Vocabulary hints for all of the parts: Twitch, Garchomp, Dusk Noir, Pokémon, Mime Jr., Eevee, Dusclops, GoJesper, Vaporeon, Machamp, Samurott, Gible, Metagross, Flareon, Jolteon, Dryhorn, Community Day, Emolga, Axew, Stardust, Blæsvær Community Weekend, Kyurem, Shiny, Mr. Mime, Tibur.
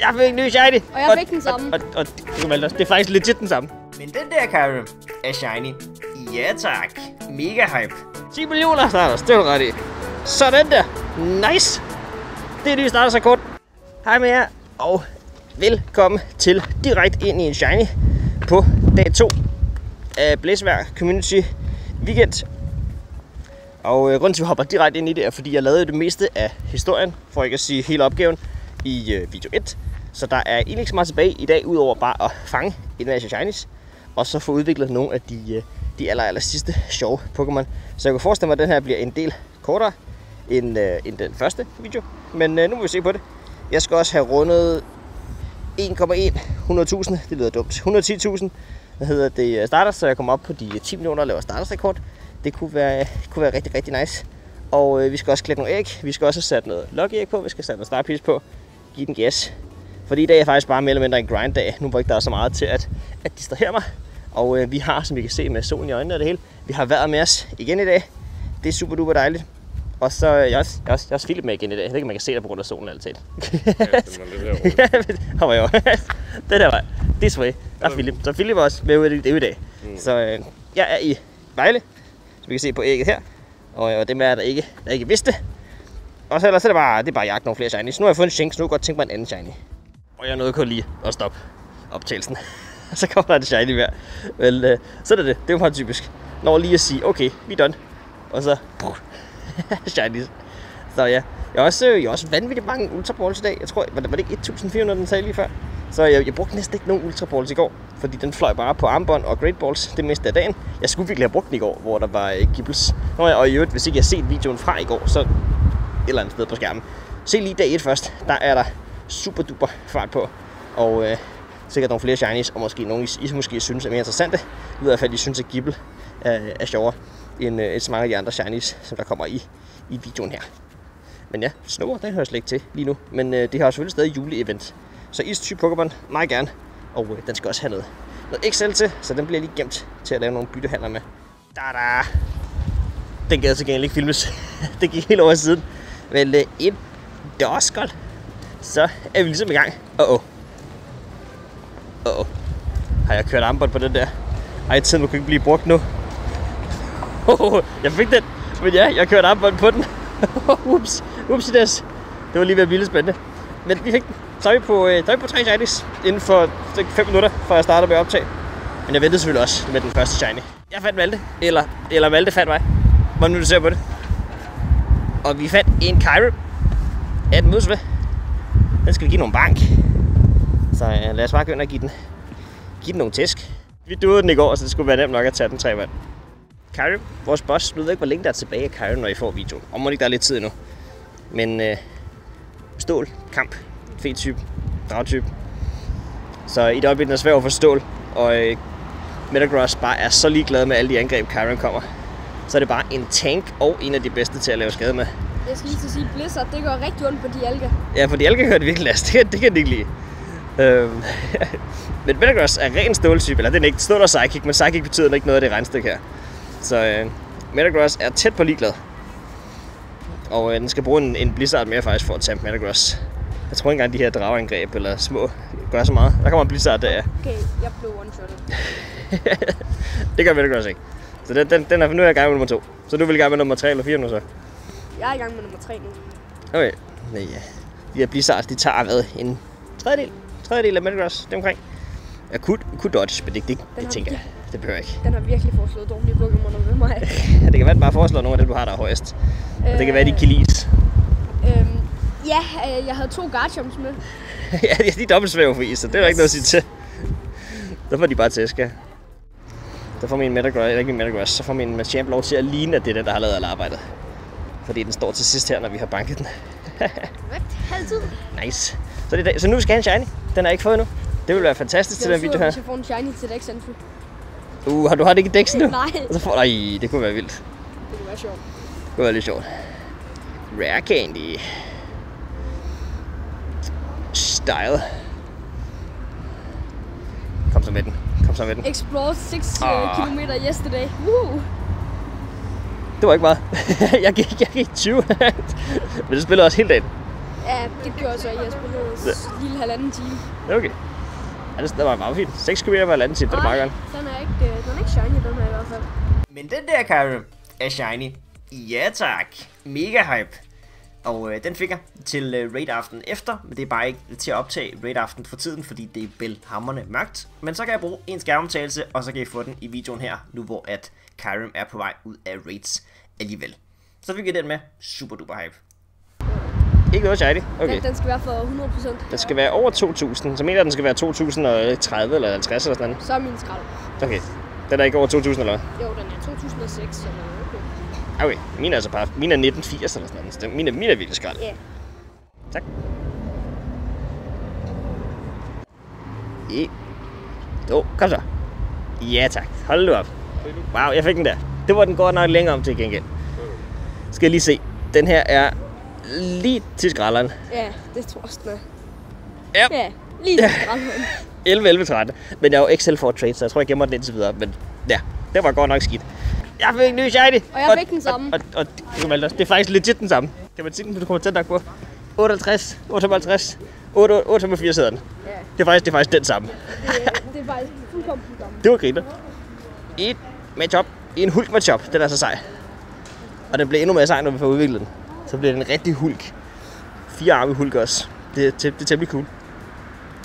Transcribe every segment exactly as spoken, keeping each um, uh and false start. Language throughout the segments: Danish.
Jeg fik en ny shiny. Og jeg fik og, den samme. Og, og, og, og det er faktisk legit den samme. Men den der Kyurem er shiny. Ja tak. Mega hype. ti millioner starters, det er ret i. Så den der. Nice. Det er nye startersrekord. Hej med jer. Og velkommen til direkte ind i en shiny på dag to af Blæsvær Community Weekend. Og øh, grunden til, at vi hopper direkte ind i det, er fordi jeg lavede det meste af historien, for ikke at sige hele opgaven, i øh, video et. Så der er egentlig ikke så meget tilbage i dag, udover bare at fange en masse shinies, og så få udviklet nogle af de, øh, de aller, aller sidste sjove Pokémon. Så jeg kan forestille mig, at den her bliver en del kortere end, øh, end den første video. Men øh, nu må vi se på det. Jeg skal også have rundet en komma et hundrede tusind, det lyder dumt, et hundrede og ti tusind, hvad hedder det, starter, så jeg kommer op på de ti millioner og laver startersrekord. Det kunne være, kunne være rigtig, rigtig nice. Og øh, vi skal også klæde nogle æg. Vi skal også have sat noget lucky-æg på. Vi skal sætte noget starpiece på. Giv den gas. Fordi i dag er faktisk bare mere eller mindre en grind-dag. Nu var ikke der så meget til at, at distrahere mig. Og øh, vi har, som vi kan se med solen i øjnene og det hele, vi har været med os igen i dag. Det er super duper dejligt. Og så øh, jeg også, jeg også, jeg også filmet med igen i dag. Jeg ved ikke, man kan se der på grund af solen altid. Ja, det var jo. Det der var. This way. Der filmede. Så filmede vi også med det i dag. Mm. Så øh, jeg er i Vejle. Vi kan se på ægget her, og det med, at der ikke, der ikke vidste. Og så ellers er det bare, det er bare jagt nogle flere shinies. Nu har jeg fået en shinx, nu kan jeg godt tænke mig en anden shiny. Og jeg nåede kun lige at stoppe optagelsen. Så kommer der en shiny mere. Men øh, så er det det, det er jo meget typisk. Når lige at sige, okay, vi er done. Og så, shinies. Så ja, jeg har også, øh, også vanvittigt mange ultraballs i dag. Jeg tror, var det, var det ikke fjorten hundrede, den sagde lige før? Så jeg, jeg brugte næsten ikke nogen ultraballs i går, fordi den fløj bare på armbånd og great balls det meste af dagen. Jeg skulle virkelig have brugt den i går, hvor der var øh, Gibles. Nå, og i øvrigt, hvis ikke jeg har set videoen fra i går, så et eller andet sted på skærmen. Se lige dag et først, der er der super duper fart på, og øh, sikkert nogle flere shinies, og måske nogle, I, I måske synes er mere interessante. I hvert fald, I synes, at Gible øh, er sjovere end øh, så mange af de andre shinies, som der kommer i, i videoen her. Men ja, snor, den hører slet ikke til lige nu, men øh, det har selvfølgelig stadig juleevent. Så istype Pokémon, meget gerne, og øh, den skal også have noget, noget X L til, så den bliver lige gemt til at lave nogle byttehandler med. Da-da! Den gad så gengæld ikke filmes. Det gik helt over siden. Men øh, en dørskål, så er vi ligesom i gang. Åh, oh åh. -oh. Oh -oh. Har jeg kørt armbånd på den der? Ej, tiden kunne ikke blive brugt nu. Oh, oh, jeg fik den, men ja, jeg kørte armbånd på den. Ups, upsides. Det var lige ved at blive lidt spændende. Men vi fik den. Så er vi på, øh, på tre shinies inden for fem minutter, før jeg starter med at optage. Men jeg ventede selvfølgelig også med den første shiny. Jeg fandt Malte, eller, eller Malte fandt mig. Hvordan nu du ser på det. Og vi fandt en Kyurem. Ja, den mødes ved. Den skal vi give nogle bank. Så øh, lad os bare gå ind og give den, give den nogle tæsk. Vi duede den i går, så det skulle være nemt nok at tage den tre mand. Kyurem, vores boss, nu ved ikke, hvor længe der er tilbage af Kyurem, når I får videoen. Og må ikke, der er lidt tid endnu. Men øh, stål, kamp. Fed type, dragtype. Så i det øjeblik, den er svær at forstå, og øh, Metagross bare er så ligeglad med alle de angreb, Kyurem kommer. Så er det bare en tank og en af de bedste til at lave skade med. Jeg skal lige til at sige, Blizzard, det går rigtig ondt på de alger. Ja, for de alger hører det virkelig last. Det, det kan de ikke lide. Øhm, men Metagross er ren ståltype, eller den er ikke stål og psychic, men psychic betyder ikke noget af det regnestykke her. Så øh, Metagross er tæt på ligeglad. Og øh, den skal bruge en, en Blizzard mere faktisk for at tage Metagross. Jeg tror ikke engang, de her drageangreb eller små gør så meget. Der kommer en blizzard der. Okay, jeg blev one-shotted. Det gør Metagross ikke. Så den, den, den er, nu er jeg i gang med nummer to. Så du vil i gang med nummer tre eller fire nu så? Jeg er i gang med nummer tre nu. Okay. Nej, ja. De her blizzards, de tager hvad? En tredjedel? Tredjedel af Metagross, det omkring. Jeg kunne, kunne dodge, men det, det, det tænker jeg. Det behøver jeg ikke. Den har virkelig foreslået dårlige Pokémoner ved mig. Ja, det kan være, at den bare foreslår nogle af dem, du har der højest. Og øh, det kan være, de kan lise. Øh, Ja, øh, jeg havde to Garchomps med. Ja, de er dobbelt svæve for is, så det er der yes. Ikke noget at sige til. Der får de bare tæsk, ja. Der får min Metagross, eller ikke min Metagross, så får min Machamp lov til at ligne, at det er den, der har lavet alle arbejdet. Fordi den står til sidst her, når vi har banket den. Perfekt, halvtid. Nice. Så, det er, så nu skal jeg have en shiny. Den har jeg ikke fået endnu. Det ville være fantastisk til den video her. Jeg får en shiny til Dex Entry. Uh, har du har det ikke Dex nu? Nej. Og så får, nej, det kunne være vildt. Det kunne være sjovt. Det kunne være lidt sjovt. Rare Candy. Style. Kom så med den. Kom så med den. Explore seks kilometer yesterday. Woo. Det var ikke meget. Jeg gik, jeg gik tyve. Men det spillede også hele dagen. Ja, det gjorde så, at jeg spillede en lille halvanden time. Okay. Ja, det var meget fint. seks kilometer på halvanden time, det er meget godt. Den er ikke, den er ikke shiny, den her i hvert fald. Men den der, Kyurem, er shiny. Ja tak. Mega hype. Og øh, den fik jeg til øh, raid-aften efter, men det er bare ikke til at optage raid-aften for tiden, fordi det er bælhamrende mørkt. Men så kan jeg bruge en skærmoptagelse, og så kan I få den i videoen her, nu hvor at Kyurem er på vej ud af raids alligevel. Så fik jeg den med. Super duper hype. Ikke noget shiny? Okay. Den, den skal være for hundrede procent. Den skal være over to tusind. Så mener den skal være to tusind og tredive eller halvtreds eller sådan noget. Så er min skrald. Okay. Den er ikke over to tusind eller hvad? Jo, den er to tusind og seks eller okay. Okay, min er altså bare, min er nitten firs eller sådan noget, min er, min er virkelig skrald. Ja. Yeah. Tak. E. Jo, kom så. Ja tak, hold nu op. Wow, jeg fik den der. Det var den godt nok længere om til gengæld. Skal jeg lige se, den her er lige til skralderen. Ja, yeah, det tror jeg også. Ja. Ja, yeah, lige til skralderen. elleve elleve tretten, men jeg er jo ikke selv for at trade, så jeg tror jeg gemmer den indtil videre, men ja, det var godt nok skidt. Jeg fik en ny shiny! Og jeg fik den samme. Og, og, og, og det er faktisk legit den samme. Kan man tænke, at du kommer til at tænke på? otteoghalvtreds, otteoghalvtreds, otteoghalvtreds hedder den. Ja. Det er faktisk, det er faktisk den samme. Det, det er faktisk fuldkommen den samme. Det var griner. Et matchup. En hulk matchup. Den er så sej. Og den bliver endnu mere sej, når vi får udviklet den. Så bliver den en rigtig hulk. Fire arme hulk også. Det, det, det er temmelig cool.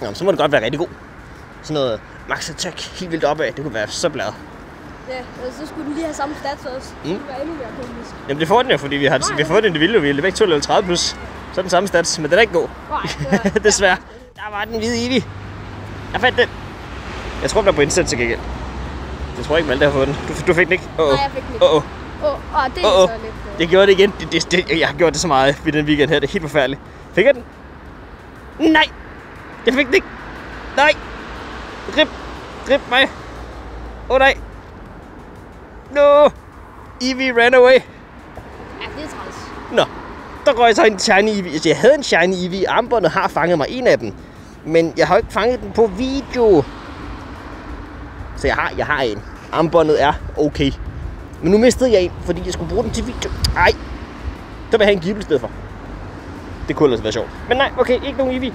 Jamen, så må den godt være rigtig god. Sådan noget max attack helt vildt opad. Det kunne være så bladet. Ja, og så skulle den lige have samme stats også. Mm. Det var endnu mere komisk. Jamen det får den jo, fordi vi har, nej, vi har fået den i det vilde, vi er væk to tredive plus. Så er den samme stats, men den er ikke god. Nej, det var... Desværre. Der var den hvide Eevee. Jeg fandt den. Jeg tror, den er på indsæt til gengæld. Jeg tror ikke, Malte har fået den. Du, du fik den ikke? Oh, oh. Nej, jeg fik den ikke. Åh, oh, oh. oh, oh, det er oh, oh. så lidt. Jeg gjorde det igen. Det, det, det, jeg har gjort det så meget i den weekend her. Det er helt forfærdeligt. Fik jeg den? Nej! Jeg fik den ikke. Nej! Rip! Rip mig! Åh oh, nej! No! Eevee ran away! Ja, det er træls. Nå, der går jeg så en shiny Eevee. Altså, jeg havde en shiny Eevee. Armbåndet har fanget mig en af dem. Men jeg har ikke fanget den på video. Så jeg har, jeg har en. Armbåndet er okay. Men nu mistede jeg en, fordi jeg skulle bruge den til video. Ej! Der vil jeg have en Gible i stedet for. Det kunne altså være sjovt. Men nej, okay, ikke nogen Eevee.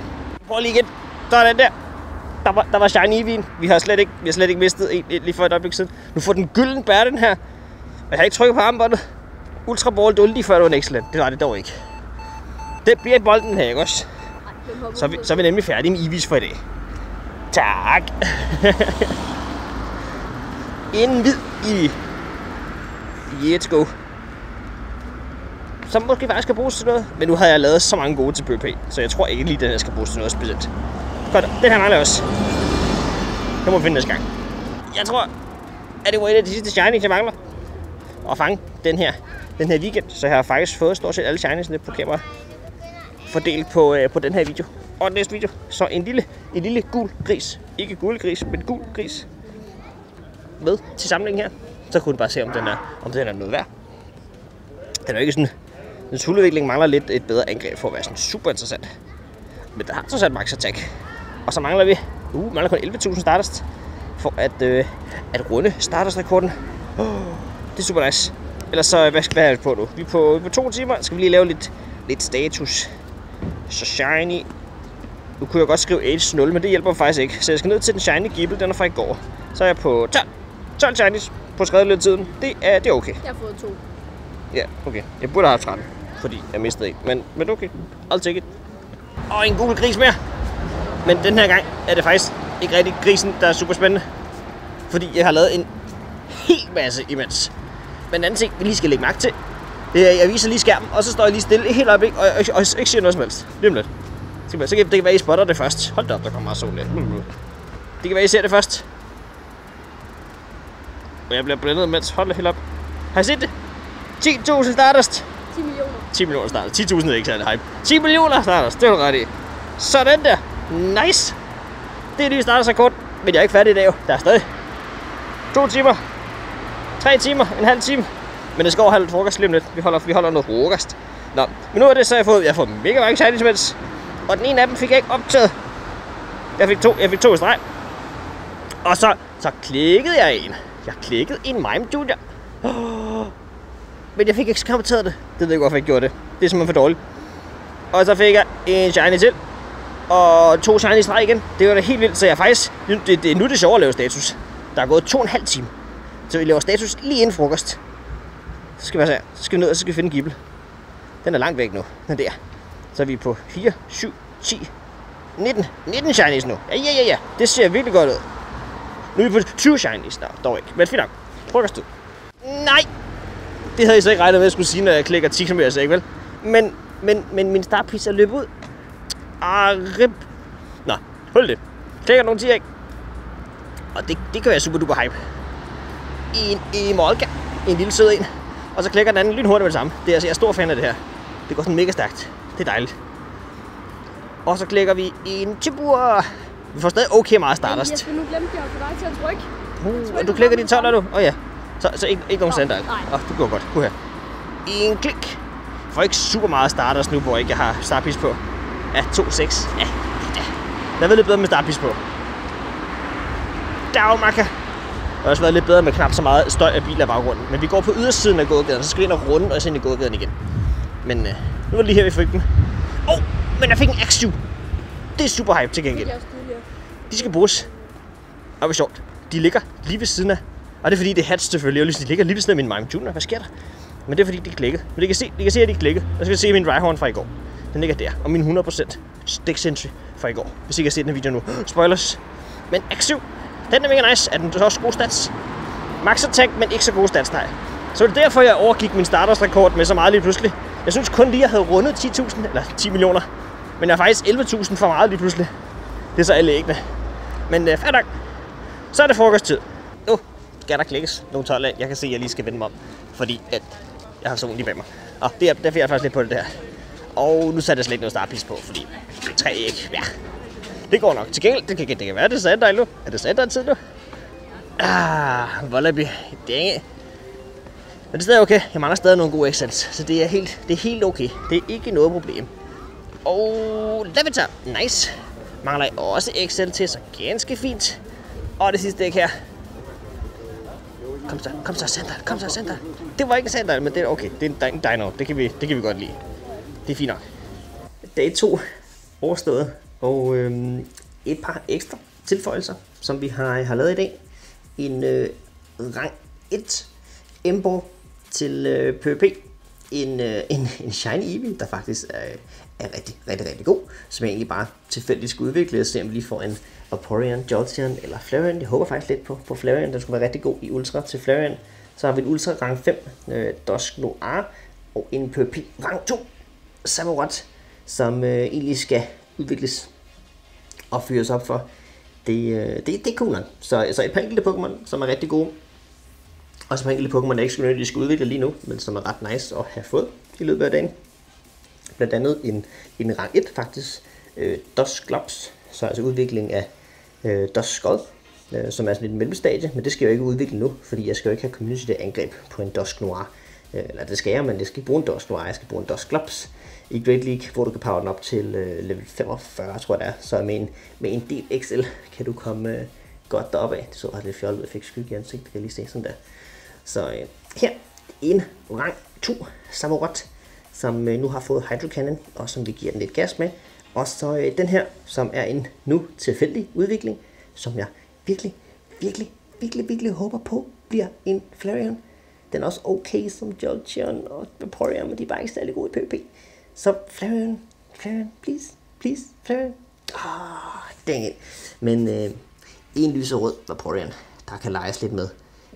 Prøv lige igen. Der er den der. Der var, der var shiny Eevee. Vi har slet ikke, vi har slet ikke mistet en lige for et øjeblik siden. Nu får den gylden bær, den her. Og jeg har ikke trykket på armbåndet. Ultra ball, det var lige før, det var en excellent. Det var det dog ikke. Det bliver bolden her, ikke også? Så er vi, så er vi nemlig færdige med Eevees for i dag. Tak! En hvid Eevee. Let's go. Som måske faktisk skal bruges til noget. Men nu havde jeg lavet så mange gode til B P, så jeg tror ikke lige, den her skal bruges til noget specielt. Godt, den her mangler også. Det må vi finde næste gang. Jeg tror, at det var et af de sidste shinies, jeg mangler. Og fange den her, den her weekend. Så jeg har faktisk fået stort set alle shiniesene på kamera fordelt på, øh, på den her video. Og den næste video, så en lille, en lille gul gris. Ikke gul gris, men gul gris. Med til samlingen her. Så kunne du bare se, om den er, om den er noget værd. Den er ikke sådan... Den huludvikling mangler lidt et bedre angreb for at være sådan super interessant. Men der har så sat max attack. Og så mangler vi uh, mangler kun elleve tusind Stardust for at, øh, at runde Stardust-rekorden. Oh, det er super nice. Ellers så, hvad skal vi have på nu? Vi er på, på to timer. Skal vi lige lave lidt, lidt status. Så shiny. Nu kunne jeg godt skrive age nul, men det hjælper faktisk ikke. Så jeg skal ned til den shiny Gible, den er fra i går. Så er jeg på tolv, tolv shinies på skrevet-løbetiden. Det er, det er okay. Jeg har fået to. Ja, okay. Jeg burde have haft tretten, fordi jeg mistede en. Men, men okay, I'll take it. Og en gul gris mere. Men den her gang er det faktisk ikke rigtig grisen, der er super spændende. Fordi jeg har lavet en hel masse imens. Men en anden ting, vi lige skal lægge mærke til. Jeg viser lige skærmen, og så står jeg lige stille helt øjeblik, og, og, og ikke siger noget som helst. Lige om lidt. Så kan det være, I spotter det først. Hold da op, der kommer meget sol lidt. Det kan være, I ser det først. Og jeg bliver blændet imens. Hold da helt op. Har I set det? ti tusind Stardust. ti millioner. ti millioner Stardust. ti tusind er ikke særlig hype. ti millioner Stardust, det er du ret i. Sådan der. Nice! Det er lige startet kort, men jeg er ikke færdig i dag jo. Der er stadig to timer, tre timer, en halv time. Men det skal over halv frokost lige om lidt. Vi holder, vi holder noget frokost. Nå, men nu er det så, jeg har fået, jeg har fået mega mange shinies imens. Og den ene af dem fik jeg ikke optaget. Jeg fik to, jeg fik to i streg. Og så, så klikkede jeg en. Jeg klikkede en Mime junior Oh, men jeg fik ikke optaget det. Det ved jeg ikke, hvorfor jeg gjorde det. Det er simpelthen for dårligt. Og så fik jeg en shiny til. Og to shiny streg igen. Det var da helt vildt, så jeg faktisk... Det, det, nu er det sjovere at lave status. Der er gået to og en halv time. Så vi laver status lige inden frokost. Så skal vi, så skal vi ned, og så skal vi finde Gible. Den er langt væk nu. Den der. Så er vi på fire, syv, ti, nitten. nitten shinies nu. Ja, ja, ja, ja. Det ser virkelig godt ud. Nu er vi på tyve shinies. Nå, dog ikke. Men fint nok. Frokosttid. Nej! Det havde jeg så ikke regnet med, at jeg skulle sige, når jeg klikker ti kilometer, så ikke vel? Men, men, men min startpris er løbet ud. Ah, rip. Nå, hold det. Klikker nogle ti, ikke? Og det, det kan være super duper hype. En Emolga. En lille sød en. Og så klikker den anden lynhurtigt med det samme. Det er, altså, jeg er stor fan af det her. Det går sådan mega stærkt. Det er dejligt. Og så klikker vi en Tibur. Vi får stadig okay meget Stardust. Ej, jeg nu glemte jeg for dig til at trykke. Uh, trykke og du klikker din tolv, er du? Åh oh, ja. Så, så ikke, ikke nogen sender. Åh, oh, det går godt. Puh her. En klik. Jeg får ikke super meget Stardust nu, hvor jeg ikke har startpis på. Ja, to komma seks. Ja, ja. Der er lidt bedre med startpis på. Dagmakker. Det har også været lidt bedre med knap så meget støj af biler i baggrunden. Men vi går på ydersiden af gågaden, så skal vi ind og runde og så ind i gågaden igen. Men øh, nu var det lige her, vi fik den. Åh, oh, men jeg fik en Axew. Det er super hype til gengæld. De skal bruges. Og hvor sjovt. De ligger lige ved siden af. Og det er fordi, det er hats selvfølgelig. Og de ligger lige ved siden af min Mime junior Hvad sker der? Men det er fordi, de klikker. Men de kan se, de kan se at de klikker. Og så kan jeg se min Dryhorn fra i går. Den ligger der. Og min hundrede procent Stick Century fra i går. Hvis I kan se den her video nu. Spoilers. Men Axew. Den er mega nice. Er den også gode stats? Max attack, men ikke så gode stats, nej. Så det er derfor, jeg overgik min Stardust-rekord med så meget lige pludselig. Jeg synes kun lige, jeg havde rundet ti tusind, eller ti millioner. Men jeg har faktisk elleve tusind for meget lige pludselig. Det er så alle æggene. Men øh, fair nok. Så er det frokosttid. Nu skal der klikkes nogle tolv af. Jeg kan se, at jeg lige skal vende mig om. Fordi at jeg har så ondt i bag mig. Og det er, der fik jeg faktisk lidt på det der. Og nu satte jeg slet ikke noget startpis på, fordi tre æg, ja. Det går nok. Til gengæld, det kan, det kan være, at det er sandt nu. Er det sandt tid nu? Ah, Wallaby. Dænge. Men det er stadig okay. Jeg mangler stadig nogle gode accents, så det er, helt, det er helt okay. Det er ikke noget problem. Og Levita. Nice. Mangler jeg også accent til, så ganske fint. Og det sidste dæk her. Kom så, kom så, center, kom så, center. Det var ikke center, men det er okay. Det er en dino. Det kan vi, det kan vi godt lide. Det er fint nok. Dag to overstået. Og øhm, et par ekstra tilføjelser, som vi har, har lavet i dag. En øh, rang et Ember til øh, PvP. En, øh, en, en shiny Eevee, der faktisk er, er rigtig, rigtig, rigtig god. Som jeg egentlig bare tilfældigt skal udvikle og se, om vi lige får en Vaporeon, Jolteon eller Flareon. Jeg håber faktisk lidt på, på Flareon, der skulle være rigtig god i Ultra til Flareon. Så har vi en Ultra rang fem, øh, Dusk Noir. Og en PvP rang to, Samurott, som øh, egentlig skal... udvikles og fyres op for. Det, det, det er cool nok. Så, så et par enkelte Pokémon, som er rigtig gode. Og som enkelte Pokémon, der ikke skal, de skal udvikle lige nu, men som er ret nice at have fået i løbet af dagen. Blandt andet en, en rang et faktisk. Øh, Dusclops, så altså udvikling af øh, Dusclops, øh, som er sådan et mellemstadie, men det skal jeg jo ikke udvikle nu, fordi jeg skal jo ikke have community angreb på en Dusk Noir. Øh, eller det skal jeg, men jeg skal ikke bruge en Dusk Noir, jeg skal bruge en Dusclops. I Great League, hvor du kan power den op til øh, level femogfyrre, tror jeg det er. Så med en, med en del X L kan du komme øh, godt deroppe af. Det så ret lidt fjollet ud, jeg fik skygge i ansigt, det kan lige se sådan der. Så øh, her, en rang to Samurott, som øh, nu har fået Hydro Cannon, og som vi giver den lidt gas med. Og så øh, den her, som er en nu tilfældig udvikling, som jeg virkelig, virkelig, virkelig, virkelig håber på bliver en Flareon. Den er også okay som Jolteon og Vaporeon, men de er bare ikke særlig gode i PvP. Så Flareon, Flareon, please, please, Flareon. Åh, dang it. Men øh, en lyserød Vaporeon, der kan leges lidt med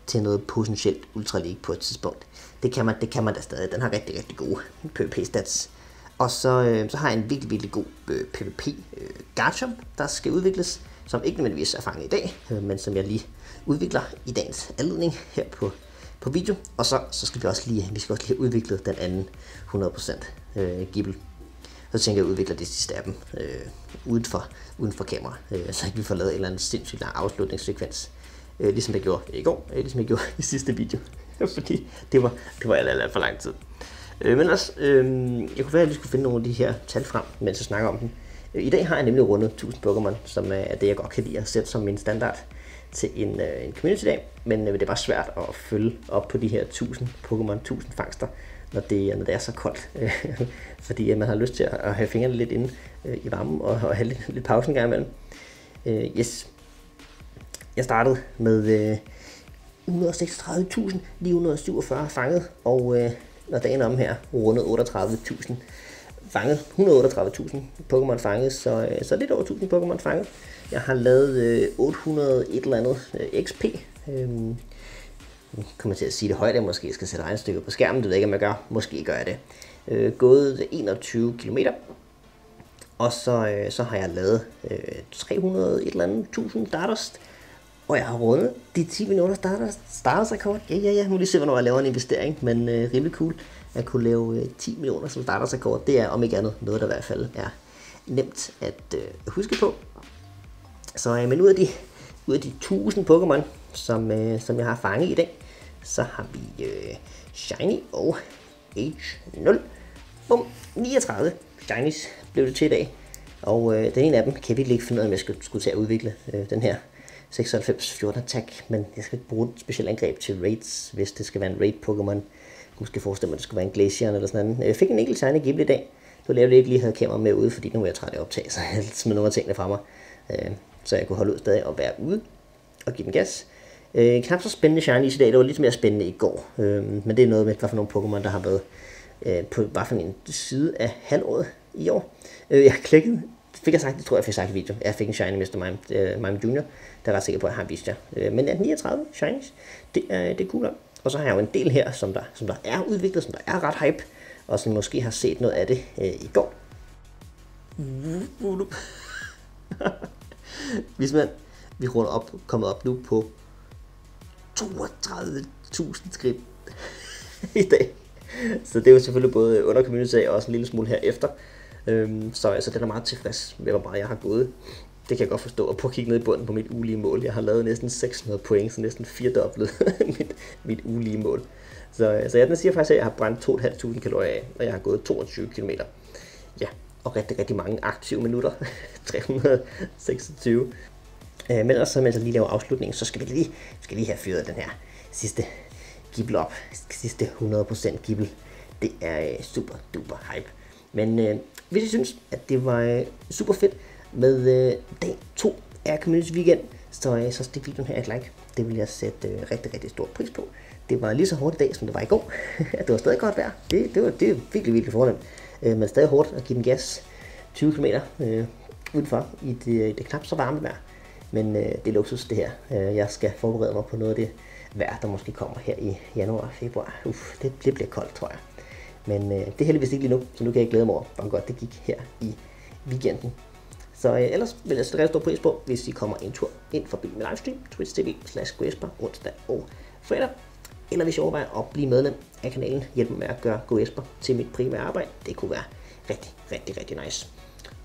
til noget potentielt Ultra League på et tidspunkt. Det kan man, det kan man da stadig. Den har rigtig, rigtig gode PvP-stats. Og så, øh, så har jeg en virkelig, virkelig god øh, PvP-garchomp, øh, der skal udvikles, som ikke nødvendigvis er fanget i dag, øh, men som jeg lige udvikler i dagens anledning her på, på video. Og så, så skal vi også lige, vi skal også lige have udviklet den anden hundrede procent. Øh, Gible. Så tænker jeg, at jeg udvikler det sidste af dem øh, uden, for, uden for kamera, øh, så ikke vi får lavet en eller anden sindssygt lang afslutningssekvens, øh, ligesom jeg gjorde i går, øh, ligesom jeg gjorde i sidste video, fordi det var, det var alt, alt, alt for lang tid. Øh, men ellers, øh, jeg kunne være, at vi skulle finde nogle af de her tal frem, mens jeg snakker om dem. Øh, I dag har jeg nemlig rundet tusind Pokémon, som er det, jeg godt kan lide at sætte som min standard til en, øh, en community-dag, men øh, det var svært at følge op på de her tusind Pokémon, tusind fangster. når det, når det er så koldt. Fordi at man har lyst til at have fingrene lidt inde i varmen og, og have lidt, lidt pause en gang imellem. Uh, yes. Jeg startede med uh, et hundrede og seksogtredive tusind ni hundrede og syvogfyrre fanget, og uh, når dagen om her rundet otteogtredive tusind fanget. et hundrede og otteogtredive tusind Pokémon fanget, så, uh, så lidt over tusind Pokémon fanget. Jeg har lavet uh, otte hundrede et eller andet uh, X P. Um, Nu kommer jeg til at sige det højt, jeg måske skal sætte regnestykket på skærmen, det ved jeg ikke, om jeg gør. Måske gør jeg det. Øh, gået enogtyve kilometer, og så, øh, så har jeg lavet øh, tre hundrede et eller andet tusind Stardust, og jeg har rundet de ti minutter Stardust, Stardust rekord. Ja, ja, ja, nu lige se, hvornår jeg laver en investering, men øh, rimelig cool at kunne lave øh, ti millioner som Stardust rekord. Det er om ikke andet noget, der i hvert fald er nemt at øh, huske på. Så øh, men ud af de, ud af de tusind Pokémon, som, øh, som jeg har fanget i dag, så har vi øh, Shiny og H nul. Bum, niogtredive Shinies blev det til i dag. Og øh, den ene af dem kan vi ikke finde ud af, om jeg skulle, skulle til at udvikle øh, den her seksoghalvfems fjorten attack. Men jeg skal ikke bruge et specielt angreb til raids, hvis det skal være en raid Pokémon. Måske forestille mig, at det skulle være en Glacier eller sådan noget. Jeg fik en enkelt Shiny Gible i dag. Nu lavede jeg ikke lige, havde kamera med ude, fordi nu var jeg træt af at optage, så jeg smed nogle af tingene fra mig. Øh, så jeg kunne holde ud stadig og være ude og give den gas. Øh, knap så spændende shinies i dag, det var lidt mere spændende i går, øh, men det er noget med, hvad for nogle Pokémon, der har været øh, på hvad for en side af halvåret i år. Øh, jeg klikkede, fik jeg sagt, det tror jeg fik sagt i video, jeg fik en shiny mister Mime, øh, Mime junior, der er ret sikker på, at jeg har vist jer. Øh, men niogtredive shinies, det er, det er cool om. Og så har jeg jo en del her, som der, som der er udviklet, som der er ret hype, og som måske har set noget af det øh, i går. Hvis man, vi runder op, kommet op nu på toogtredive tusind skridt i dag. Så det er jo selvfølgelig både under community og også en lille smule herefter. Øhm, så altså, den er meget tilfreds med, hvor meget jeg har gået. Det kan jeg godt forstå. Og prøv at kigge ned i bunden på mit ulige mål. Jeg har lavet næsten seks hundrede point, så næsten firedoblet mit, mit ulige mål. Så altså, jeg den siger faktisk, at jeg har brændt to tusind fem hundrede kalorier af, og jeg har gået toogtyve kilometer. Ja, og rigtig, rigtig mange aktive minutter. tre hundrede og seksogtyve. Men ellers, så mens jeg lige laver afslutningen, så skal vi lige, skal lige have fyret den her sidste Gible op. Sidste hundrede procent Gible. Det er øh, super duper hype. Men øh, hvis I synes, at det var øh, super fedt med øh, dag to af Community Weekend, så, øh, så stik videoen her et like. Det vil jeg sætte øh, rigtig, rigtig stor pris på. Det var lige så hårdt i dag, som det var i går. Det var stadig godt vejr. Det, det, var, det var virkelig, virkelig fornemt. Øh, men stadig hårdt at give den gas tyve kilometer øh, udenfor i det, i det knap så varme vejr. Men øh, det er luksus, det her. Øh, jeg skal forberede mig på noget af det vejr, der måske kommer her i januar og februar. Uff, det, det bliver koldt, tror jeg. Men øh, det er heldigvis ikke lige nu, så nu kan jeg glæde mig over, hvor godt det gik her i weekenden. Så øh, ellers vil jeg sætte ret stor pris på, hvis I kommer en tur ind forbi min livestream, Twitch punktum tv slash GoJesper onsdag og fredag. Eller hvis I overvejer at blive medlem af kanalen, hjælp mig med at gøre GoJesper til mit primære arbejde. Det kunne være rigtig, rigtig, rigtig nice.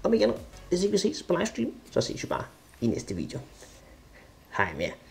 Om igen, hvis ikke vi ses på livestream, så ses vi bare i næste video. Hej med jer.